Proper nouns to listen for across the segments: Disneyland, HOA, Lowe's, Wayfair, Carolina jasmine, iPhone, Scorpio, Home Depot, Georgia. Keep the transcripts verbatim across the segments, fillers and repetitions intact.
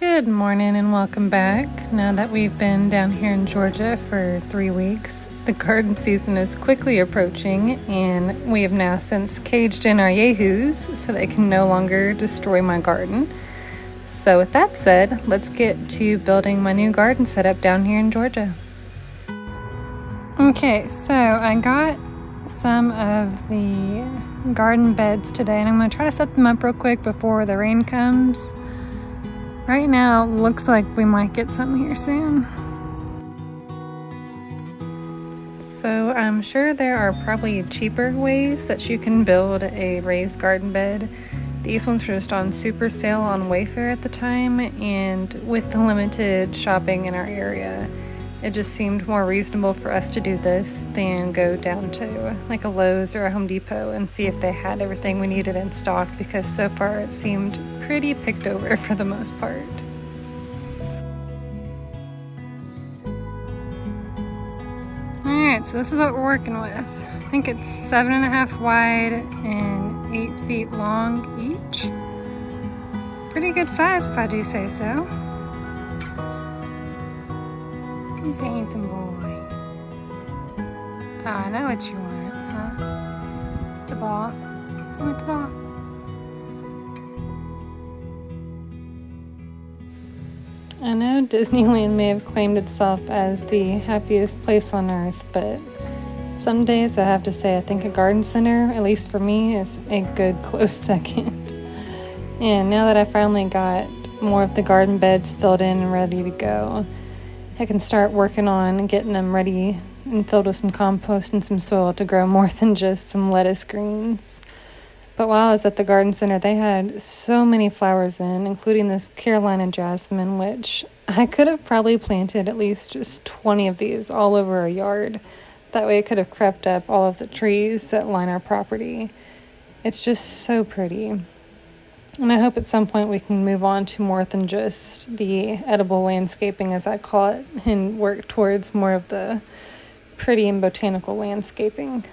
Good morning and welcome back. Now that we've been down here in Georgia for three weeks, the garden season is quickly approaching, and we have now since caged in our yahoos so they can no longer destroy my garden. So with that said, let's get to building my new garden setup down here in Georgia. Okay, so I got some of the garden beds today, and I'm going to try to set them up real quick before the rain comes. Right now, looks like we might get some here soon. So I'm sure there are probably cheaper ways that you can build a raised garden bed. These ones were just on super sale on Wayfair at the time, and with the limited shopping in our area, it just seemed more reasonable for us to do this than go down to like a Lowe's or a Home Depot and see if they had everything we needed in stock, because so far it seemed pretty picked over for the most part. Alright, so this is what we're working with. I think it's seven and a half wide and eight feet long each. Pretty good size if I do say so. You handsome boy. Oh, I know what you want, huh? Just a ball. I want the ball. I know Disneyland may have claimed itself as the happiest place on earth, but some days I have to say I think a garden center, at least for me, is a good close second. And now that I finally got more of the garden beds filled in and ready to go, I can start working on getting them ready and filled with some compost and some soil to grow more than just some lettuce greens. But while I was at the garden center, they had so many flowers in, including this Carolina jasmine, which I could have probably planted at least just twenty of these all over our yard. That way it could have crept up all of the trees that line our property. It's just so pretty. And I hope at some point we can move on to more than just the edible landscaping, as I call it, and work towards more of the pretty and botanical landscaping.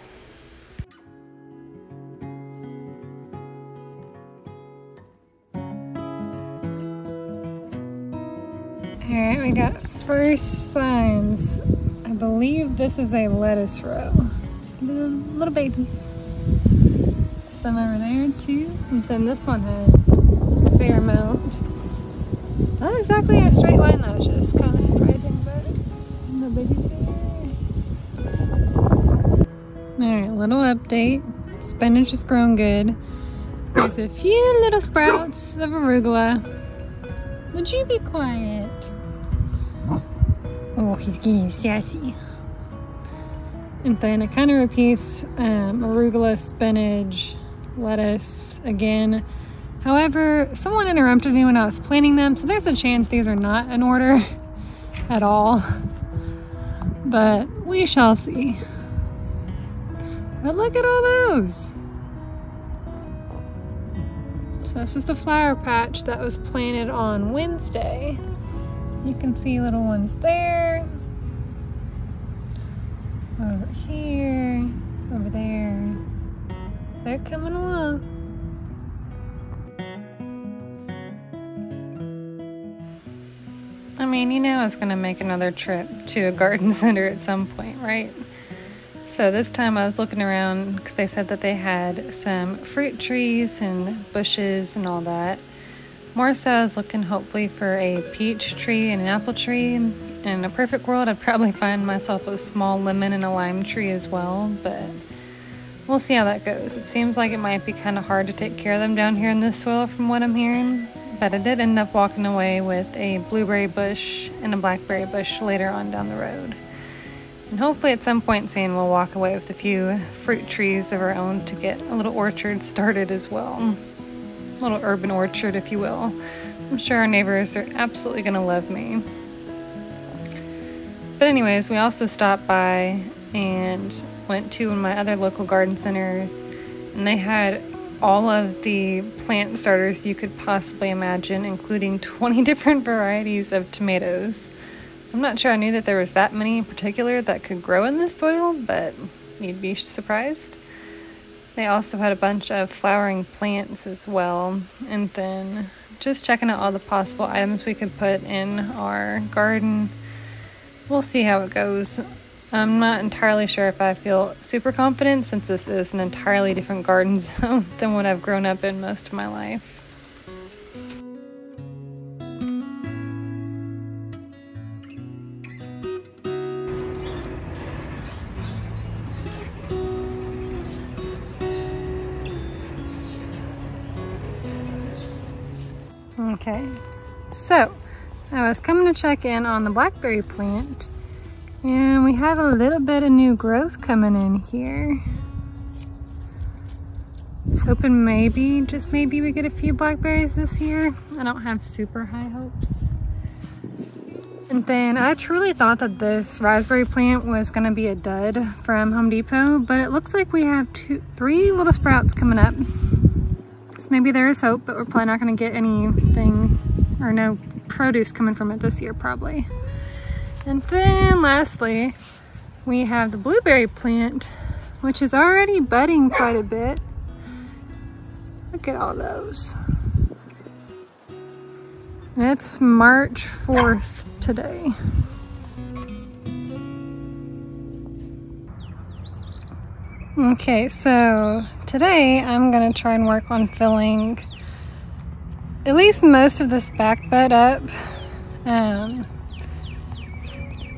All right, we got first signs. I believe this is a lettuce row. Just little, little babies. Some over there too. And then this one has a fair amount. Not exactly a straight line though, which is kind of surprising, but no babies there. All right, little update. Spinach is growing good. There's a few little sprouts of arugula. Would you be quiet? Oh, he's getting sassy. And then it kind of repeats um, arugula, spinach, lettuce again. However, someone interrupted me when I was planting them, so there's a chance these are not in order at all. But we shall see. But look at all those. So this is the flower patch that was planted on Wednesday. You can see little ones there, over here, over there. They're coming along. I mean, you know I was gonna make another trip to a garden center at some point, right? So this time I was looking around because they said that they had some fruit trees and bushes and all that. More so I was looking hopefully for a peach tree and an apple tree. And in a perfect world I'd probably find myself a small lemon and a lime tree as well, but we'll see how that goes. It seems like it might be kind of hard to take care of them down here in this soil from what I'm hearing, but I did end up walking away with a blueberry bush and a blackberry bush later on down the road. And hopefully at some point soon we'll walk away with a few fruit trees of our own to get a little orchard started as well. A little urban orchard, if you will. I'm sure our neighbors are absolutely going to love me. But anyways, we also stopped by and went to one of my other local garden centers, and they had all of the plant starters you could possibly imagine, including twenty different varieties of tomatoes. I'm not sure I knew that there was that many in particular that could grow in this soil, but you'd be surprised. They also had a bunch of flowering plants as well, and then just checking out all the possible items we could put in our garden. We'll see how it goes. I'm not entirely sure if I feel super confident, since this is an entirely different garden zone than what I've grown up in most of my life. Okay, so I was coming to check in on the blackberry plant, and we have a little bit of new growth coming in here. Just hoping maybe, just maybe we get a few blackberries this year. I don't have super high hopes. And then I truly thought that this raspberry plant was gonna be a dud from Home Depot, but it looks like we have two, three little sprouts coming up. Maybe there is hope, but we're probably not going to get anything or no produce coming from it this year, probably. And then lastly, we have the blueberry plant, which is already budding quite a bit. Look at all those. And it's March fourth today. Okay, so today I'm gonna try and work on filling at least most of this back bed up. Um,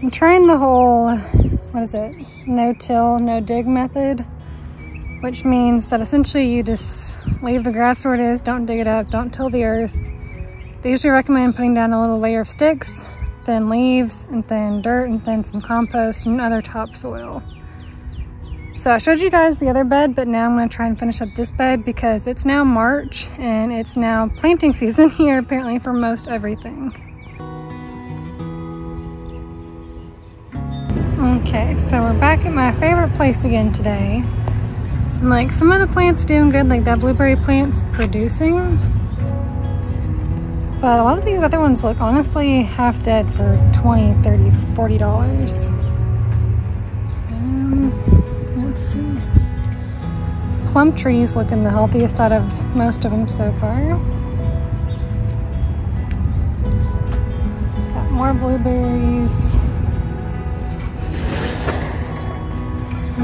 I'm trying the whole, what is it? No-till, no-dig method, which means that essentially you just leave the grass where it is, don't dig it up, don't till the earth. They usually recommend putting down a little layer of sticks, then leaves, and then dirt, and then some compost and other topsoil. So I showed you guys the other bed, but now I'm going to try and finish up this bed because it's now March and it's now planting season here apparently for most everything. Okay, so we're back at my favorite place again today. And like some of the plants are doing good, like that blueberry plant's producing. But a lot of these other ones look honestly half dead for twenty, thirty, forty dollars. Plum tree's looking the healthiest out of most of them so far. Got more blueberries.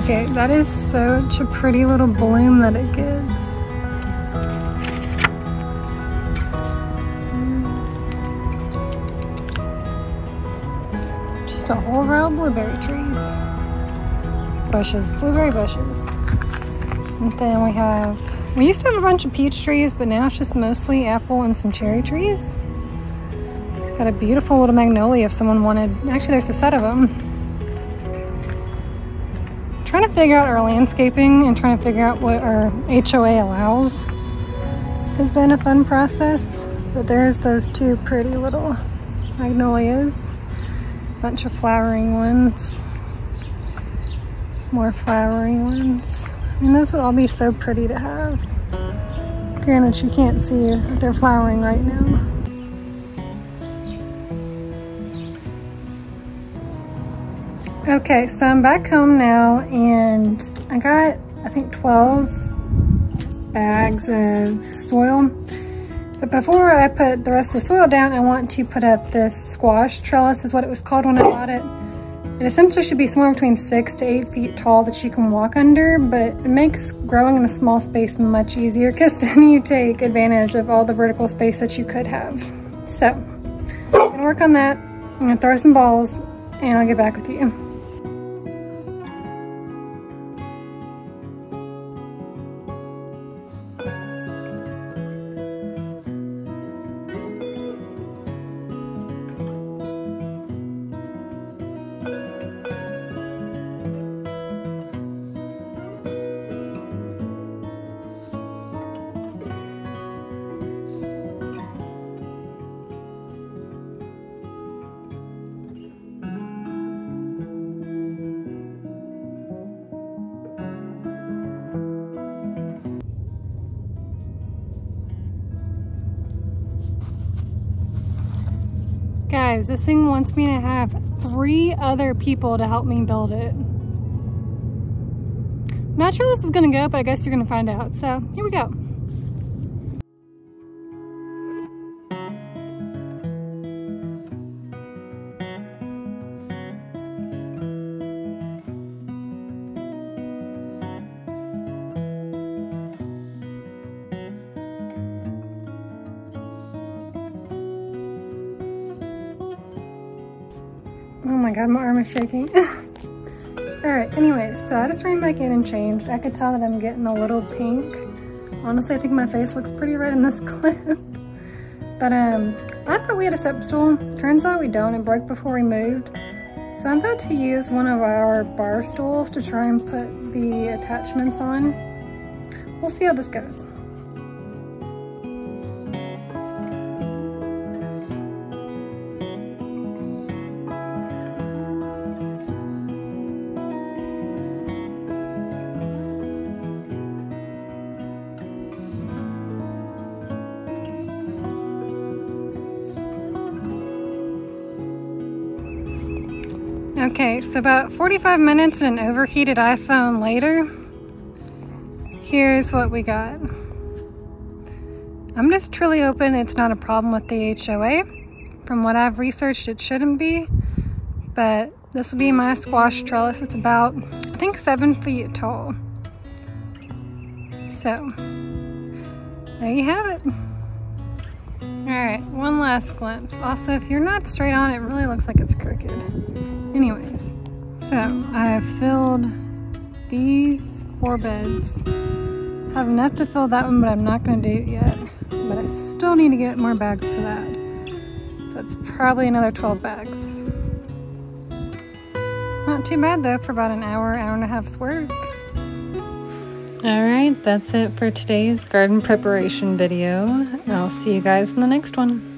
Okay, that is such a pretty little bloom that it gets. Just a whole row of blueberry trees. Bushes, blueberry bushes. And then we have, we used to have a bunch of peach trees, but now it's just mostly apple and some cherry trees. Got a beautiful little magnolia if someone wanted. Actually, there's a set of them. Trying to figure out our landscaping and trying to figure out what our H O A allows has been a fun process. But there's those two pretty little magnolias. Bunch of flowering ones. More flowering ones. And those would all be so pretty to have. Granted, you can't see that they're flowering right now. Okay, so I'm back home now and I got, I think, twelve bags of soil. But before I put the rest of the soil down, I want to put up this squash trellis, is what it was called when I bought it. It essentially should be somewhere between six to eight feet tall that you can walk under, but it makes growing in a small space much easier because then you take advantage of all the vertical space that you could have. So, I'm gonna work on that, I'm gonna throw some balls, and I'll get back with you. Guys, this thing wants me to have three other people to help me build it. I'm not sure this is gonna go, but I guess you're gonna find out. So, here we go. Oh my God, my arm is shaking. All right, anyways, so I just ran back in and changed. I could tell that I'm getting a little pink. Honestly, I think my face looks pretty red in this clip. But um, I thought we had a step stool. Turns out we don't, it broke before we moved. So I'm about to use one of our bar stools to try and put the attachments on. We'll see how this goes. Okay, so about forty-five minutes and an overheated iPhone later, here's what we got. I'm just truly hoping it's not a problem with the H O A. From what I've researched, it shouldn't be, but this will be my squash trellis. It's about, I think, seven feet tall. So, there you have it. All right, one last glimpse. Also, if you're not straight on, it really looks like it's crooked. Anyways, so I have filled these four beds. I have enough to fill that one, but I'm not going to do it yet. But I still need to get more bags for that. So it's probably another twelve bags. Not too bad though for about an hour, hour and a half's work. Alright, that's it for today's garden preparation video. I'll see you guys in the next one.